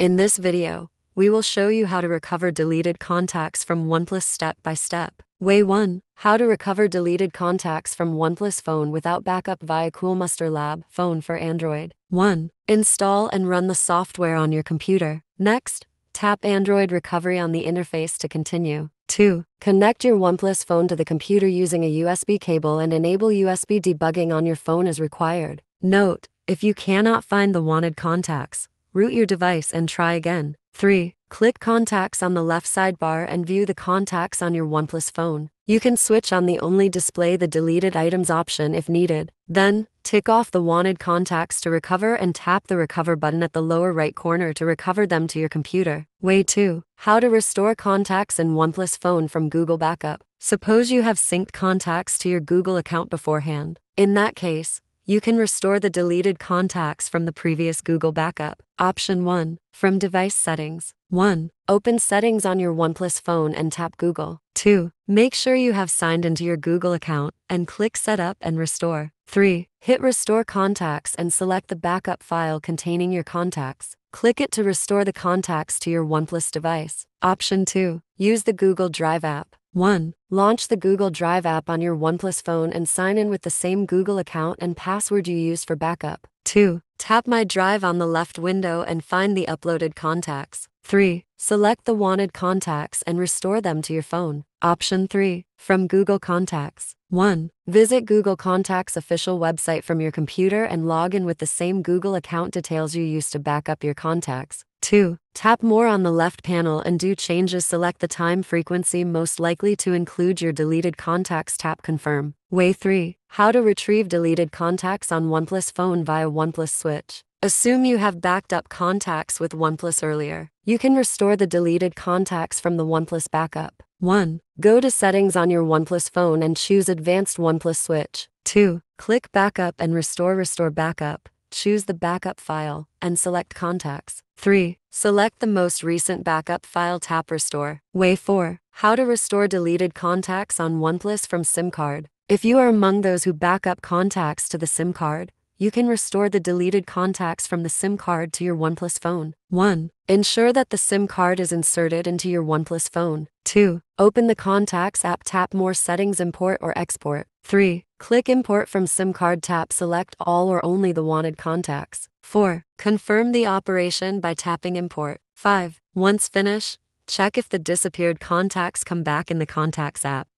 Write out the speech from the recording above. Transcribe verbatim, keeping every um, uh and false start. In this video, we will show you how to recover deleted contacts from OnePlus step by step. Way one. How to recover deleted contacts from OnePlus phone without backup via Coolmuster Lab.Fone for Android. one. Install and run the software on your computer. Next, tap Android Recovery on the interface to continue. two. Connect your OnePlus phone to the computer using a U S B cable and enable U S B debugging on your phone as required. Note, if you cannot find the wanted contacts, root your device and try again. three. Click Contacts on the left sidebar and view the contacts on your OnePlus phone. You can switch on the Only Display the Deleted Items option if needed. Then, tick off the wanted contacts to recover and tap the Recover button at the lower right corner to recover them to your computer. Way two. How to restore contacts in OnePlus phone from Google Backup. Suppose you have synced contacts to your Google account beforehand. In that case, you can restore the deleted contacts from the previous Google backup. Option one. From Device Settings. one. Open Settings on your OnePlus phone and tap Google. two. Make sure you have signed into your Google account and click Setup and Restore. three. Hit Restore Contacts and select the backup file containing your contacts. Click it to restore the contacts to your OnePlus device. Option two. Use the Google Drive app. one. Launch the Google Drive app on your OnePlus phone and sign in with the same Google account and password you used for backup. two. Tap My Drive on the left window and find the uploaded contacts. three. Select the wanted contacts and restore them to your phone. Option three. From Google Contacts. one. Visit Google Contacts official website from your computer and log in with the same Google account details you used to back up your contacts. two. Tap More on the left panel and do changes. Select the time frequency most likely to include your deleted contacts. Tap Confirm. Way three. How to retrieve deleted contacts on OnePlus phone via OnePlus Switch. Assume you have backed up contacts with OnePlus earlier. You can restore the deleted contacts from the OnePlus backup. one. Go to Settings on your OnePlus phone and choose Advanced OnePlus Switch. two. Click Backup and Restore. Restore Backup. Choose the backup file and select Contacts. three. Select the most recent backup file. Tap Restore. Way four. How to restore deleted contacts on OnePlus from SIM card. If you are among those who back up contacts to the SIM card, you can restore the deleted contacts from the SIM card to your OnePlus phone. one. Ensure that the SIM card is inserted into your OnePlus phone. two. Open the Contacts app. Tap More Settings. Import or Export. three. Click Import from SIM card. Tap Select all or only the wanted contacts. four. Confirm the operation by tapping Import. five. Once finished, check if the disappeared contacts come back in the Contacts app.